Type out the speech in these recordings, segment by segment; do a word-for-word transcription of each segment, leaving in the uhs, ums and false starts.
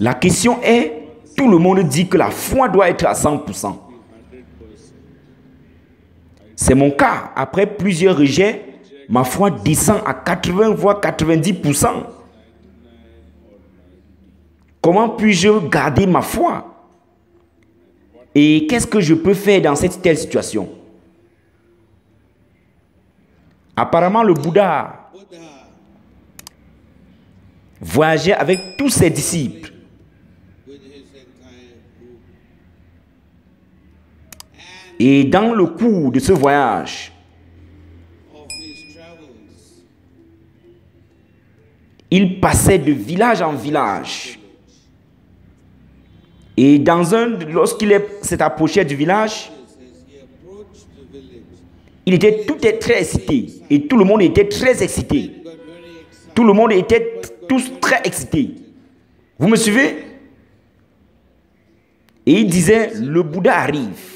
La question est, tout le monde dit que la foi doit être à cent pour cent. C'est mon cas. Après plusieurs rejets, ma foi descend à quatre-vingts voire quatre-vingt-dix pour cent. Comment puis-je garder ma foi? Et qu'est-ce que je peux faire dans cette telle situation? Apparemment, le Bouddha voyageait avec tous ses disciples. Et dans le cours de ce voyage, il passait de village en village. Et dans un, lorsqu'il s'est approché du village, il était tout était très excité. Et tout le monde était très excité. Tout le monde était tous très excités. Vous me suivez? Et il disait, le Bouddha arrive.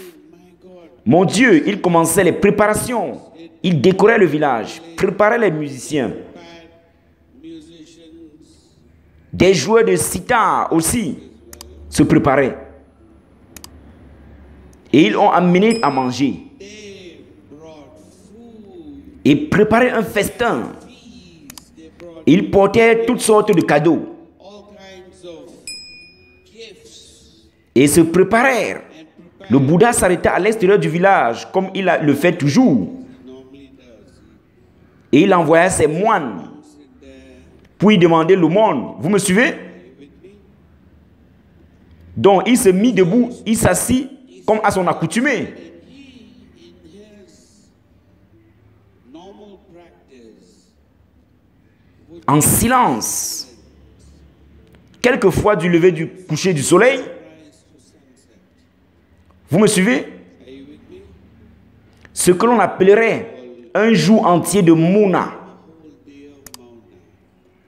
Mon Dieu, il commençait les préparations. Il décorait le village, préparait les musiciens. Des joueurs de sitar aussi se préparaient. Et ils ont amené à manger. Et préparaient un festin. Ils portaient toutes sortes de cadeaux. Et se préparèrent. Le Bouddha s'arrêta à l'extérieur du village, comme il le fait toujours. Et il envoya ses moines pour y demander l'aumône. Vous me suivez? Donc il se mit debout, il s'assit comme à son accoutumée. En silence. Quelquefois du lever du coucher du soleil. Vous me suivez? Ce que l'on appellerait un jour entier de Mouna.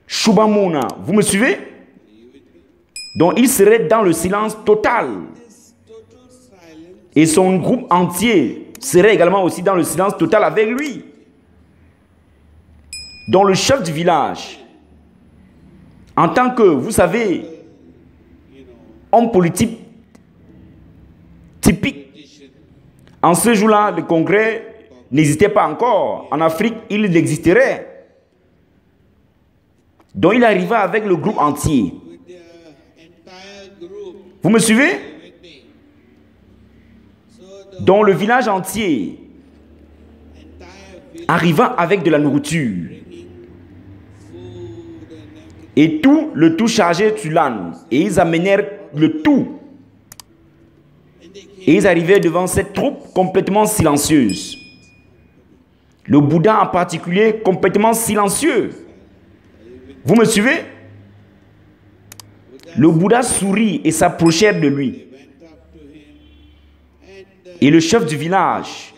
Shubha Mouna. Vous me suivez? Donc il serait dans le silence total. Et son groupe entier serait également aussi dans le silence total avec lui. Donc le chef du village, en tant que, vous savez, homme politique, typique. En ce jour-là, le congrès n'existait pas encore. En Afrique, il existerait. Donc il arriva avec le groupe entier. Vous me suivez? Donc le village entier arriva avec de la nourriture. Et tout, le tout chargé sur l'âne. Et ils amenèrent le tout. Et ils arrivaient devant cette troupe complètement silencieuse. Le Bouddha en particulier, complètement silencieux. Vous me suivez? Le Bouddha sourit et s'approchèrent de lui. Et le chef du village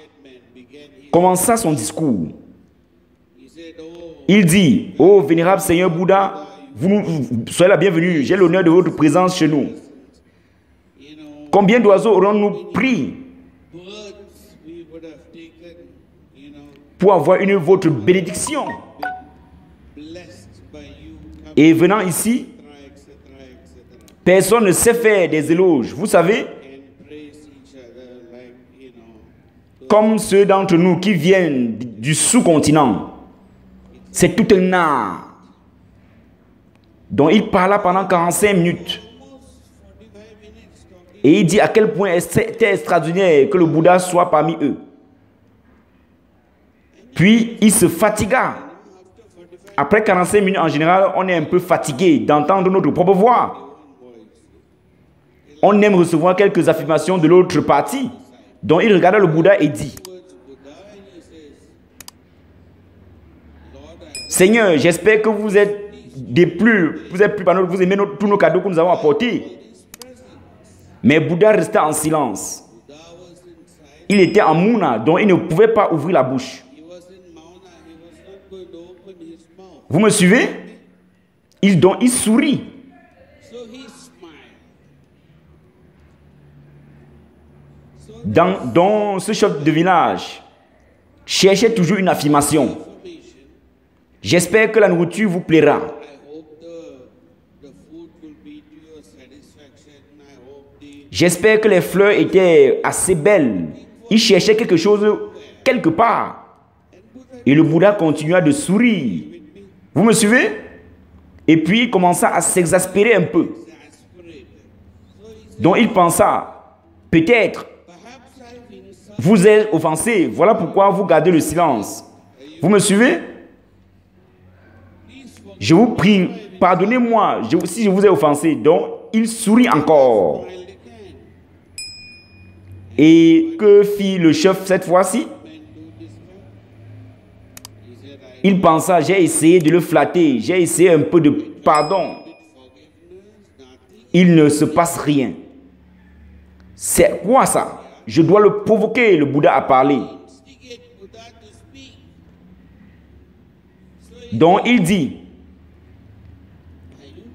commença son discours. Il dit, « Oh, vénérable Seigneur Bouddha, vous, vous soyez la bienvenue, j'ai l'honneur de votre présence chez nous. Combien d'oiseaux aurons-nous pris pour avoir une votre bénédiction? Et venant ici, personne ne sait faire des éloges. Vous savez, comme ceux d'entre nous qui viennent du sous-continent, c'est tout un art. » Donc il parla pendant quarante-cinq minutes. Et il dit à quel point c'était extraordinaire que le Bouddha soit parmi eux. Puis, il se fatigua. Après quarante-cinq minutes, en général, on est un peu fatigué d'entendre notre propre voix. On aime recevoir quelques affirmations de l'autre partie. Donc, il regarda le Bouddha et dit, « Seigneur, j'espère que vous êtes déplu, vous êtes plus par nous, vous aimez nos, tous nos cadeaux que nous avons apportés. » Mais Bouddha resta en silence. Il était en Mouna, donc il ne pouvait pas ouvrir la bouche. Vous me suivez? Il, donc il sourit. Dans, dans ce chef de village, cherchez toujours une affirmation. J'espère que la nourriture vous plaira. J'espère que les fleurs étaient assez belles. Il cherchait quelque chose quelque part. Et le Bouddha continua de sourire. Vous me suivez? Et puis il commença à s'exaspérer un peu. Donc il pensa, peut-être, vous êtes offensé. Voilà pourquoi vous gardez le silence. Vous me suivez? Je vous prie, pardonnez-moi si je vous ai offensé. Donc il sourit encore. Et que fit le chef cette fois-ci? Il pensa, j'ai essayé de le flatter, j'ai essayé un peu de pardon. Il ne se passe rien. C'est quoi ça? Je dois le provoquer, le Bouddha a parlé. Donc il dit,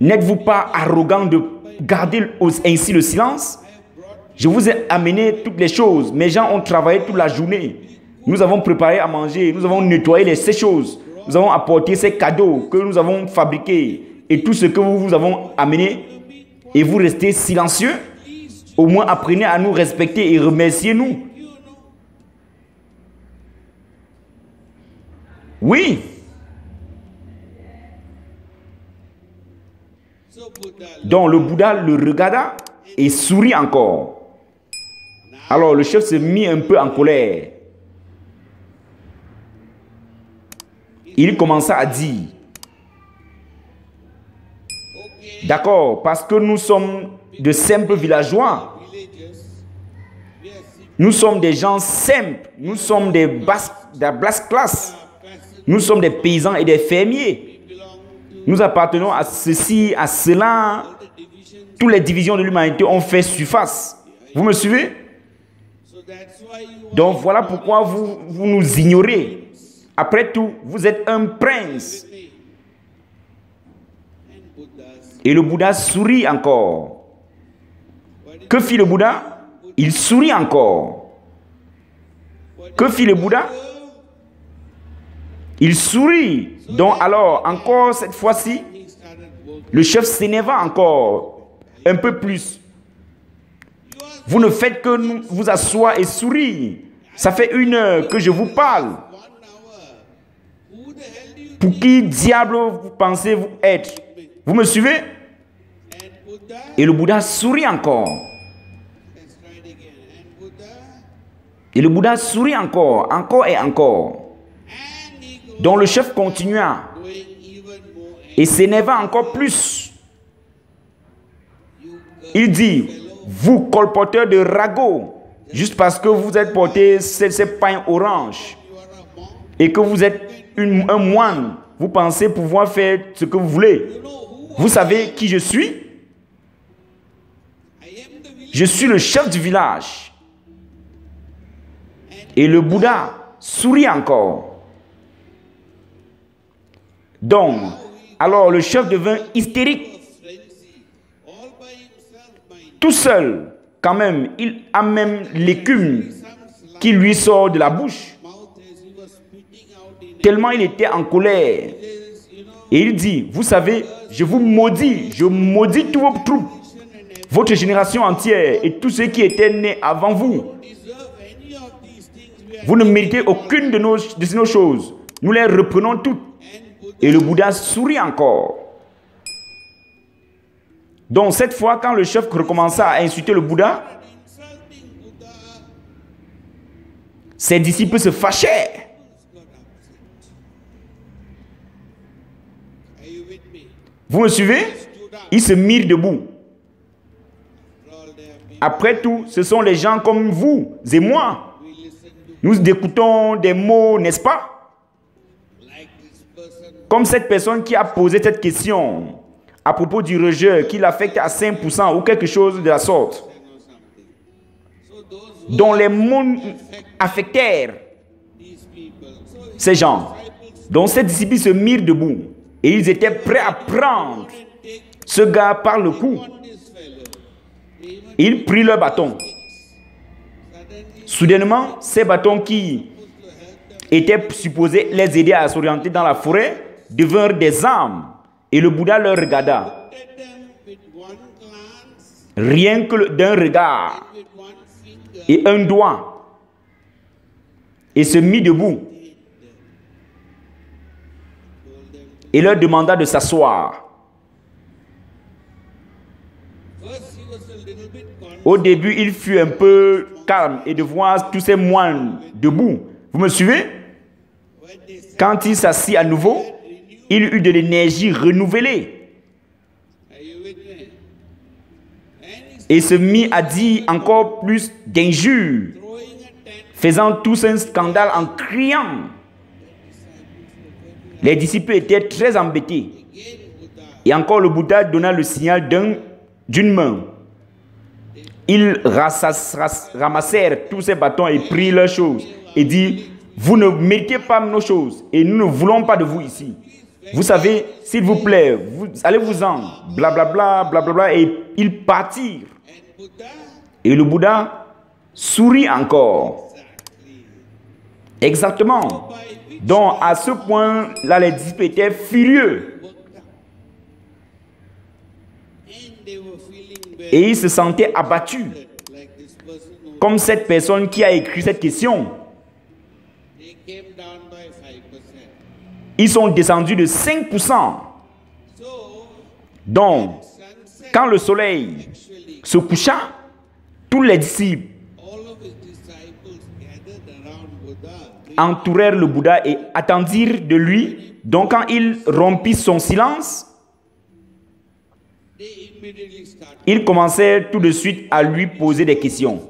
n'êtes-vous pas arrogant de garder ainsi le silence? Je vous ai amené toutes les choses. Mes gens ont travaillé toute la journée. Nous avons préparé à manger. Nous avons nettoyé ces choses. Nous avons apporté ces cadeaux que nous avons fabriqués. Et tout ce que nous vous avons amené. Et vous restez silencieux. Au moins apprenez à nous respecter et remerciez-nous. Oui. Donc le Bouddha le regarda et sourit encore. Alors le chef se mit un peu en colère. Il commença à dire, d'accord, parce que nous sommes de simples villageois. Nous sommes des gens simples. Nous sommes des basses, de la basse classe. Nous sommes des paysans et des fermiers. Nous appartenons à ceci, à cela. Toutes les divisions de l'humanité ont fait surface. Vous me suivez? Donc voilà pourquoi vous, vous nous ignorez. Après tout, vous êtes un prince. Et le Bouddha sourit encore. Que fit le Bouddha? Il sourit encore. Que fit le Bouddha? Il sourit. Donc alors, encore cette fois-ci, le chef s'énerva encore un peu plus. Vous ne faites que nous vous asseoir et sourire. Ça fait une heure que je vous parle. Pour qui diable vous pensez vous être? Vous me suivez? Et le Bouddha sourit encore. Et le Bouddha sourit encore, encore et encore. Donc le chef continua et s'énerva encore plus. Il dit, vous, colporteurs de ragots, juste parce que vous êtes porté ces, ces pains oranges et que vous êtes une, un moine, vous pensez pouvoir faire ce que vous voulez. Vous savez qui je suis? Je suis le chef du village. Et le Bouddha sourit encore. Donc, alors le chef devint hystérique. Tout seul, quand même, il a même l'écume qui lui sort de la bouche. Tellement il était en colère. Et il dit, vous savez, je vous maudis, je maudis tous vos troupes, votre génération entière et tous ceux qui étaient nés avant vous. Vous ne méritez aucune de nos, de nos choses. Nous les reprenons toutes. Et le Bouddha sourit encore. Donc cette fois, quand le chef recommença à insulter le Bouddha, ses disciples se fâchaient. Vous me suivez? Ils se mirent debout. Après tout, ce sont les gens comme vous et moi. Nous écoutons des mots, n'est-ce pas? Comme cette personne qui a posé cette question à propos du rejet qui l'affecte à cinq pour cent ou quelque chose de la sorte, dont les mondes affectèrent ces gens, dont ces disciples se mirent debout et ils étaient prêts à prendre ce gars par le cou. Ils prirent leurs bâtons. Soudainement, ces bâtons qui étaient supposés les aider à s'orienter dans la forêt devinrent des armes. Et le Bouddha leur regarda. rien que d'un regard et un doigt, et se mit debout et leur demanda de s'asseoir. Au début, il fut un peu calme, et de voir tous ces moines debout. Vous me suivez? Quand il s'assit à nouveau, il eut de l'énergie renouvelée et se mit à dire encore plus d'injures, faisant tous un scandale en criant. Les disciples étaient très embêtés. Et encore le Bouddha donna le signal d'une main. Ils ramassèrent tous ces bâtons et prirent leurs choses et dirent, vous ne méritez pas nos choses et nous ne voulons pas de vous ici. Vous savez, s'il vous plaît, allez-vous-en, blablabla, blablabla, et ils partirent. Et le Bouddha sourit encore. Exactement. Donc, à ce point-là, les disciples étaient furieux. Et ils se sentaient abattus. Comme cette personne qui a écrit cette question. Ils sont descendus de cinq pour cent. Donc, quand le soleil se coucha, tous les disciples entourèrent le Bouddha et attendirent de lui. Donc, quand il rompit son silence, ils commencèrent tout de suite à lui poser des questions.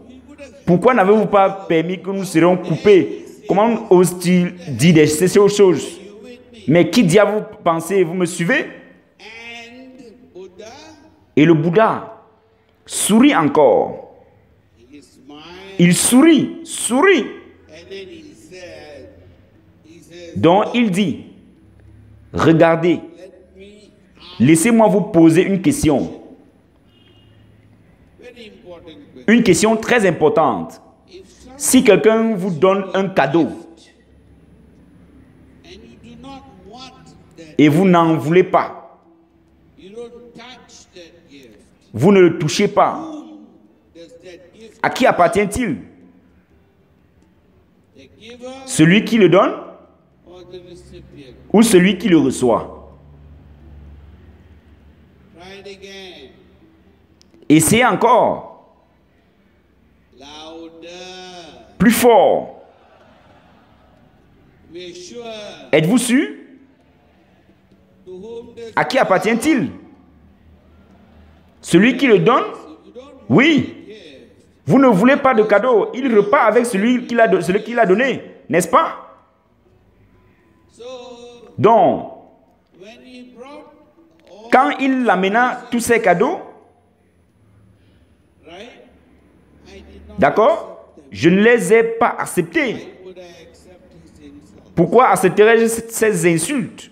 Pourquoi n'avez-vous pas permis que nous serions coupés? Comment ose-t-il dire de ces choses? Mais qui diable vous pensez? Vous me suivez? Et le Bouddha sourit encore. Il sourit, sourit. Donc il dit, regardez, laissez-moi vous poser une question. Une question très importante. Si quelqu'un vous donne un cadeau et vous n'en voulez pas, vous ne le touchez pas, à qui appartient-il? Celui qui le donne ou celui qui le reçoit? Essayez encore. Plus fort. Êtes-vous sûr? À qui appartient-il? Celui qui le donne? Oui. Vous ne voulez pas de cadeau. Il repart avec celui qui l'a donné. N'est-ce pas? Donc, quand il l'amena tous ses cadeaux, d'accord? Je ne les ai pas acceptés. Pourquoi accepterais-je ces insultes?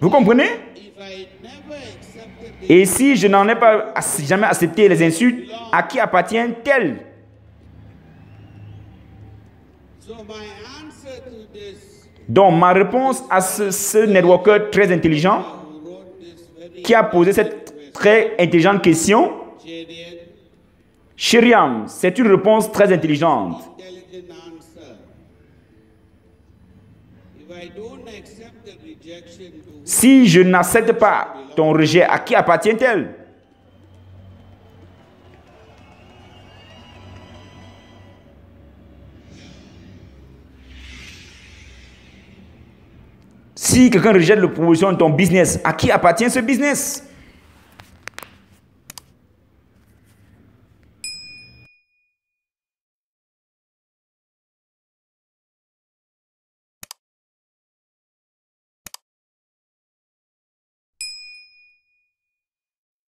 Vous comprenez? Et si je n'en ai pas jamais accepté les insultes, à qui appartiennent-elles? Donc, ma réponse à ce, ce networker très intelligent qui a posé cette très intelligente question, Shriram, c'est une réponse très intelligente. Si je n'accepte pas ton rejet, à qui appartient-elle? Si quelqu'un rejette la promotion de ton business, à qui appartient ce business?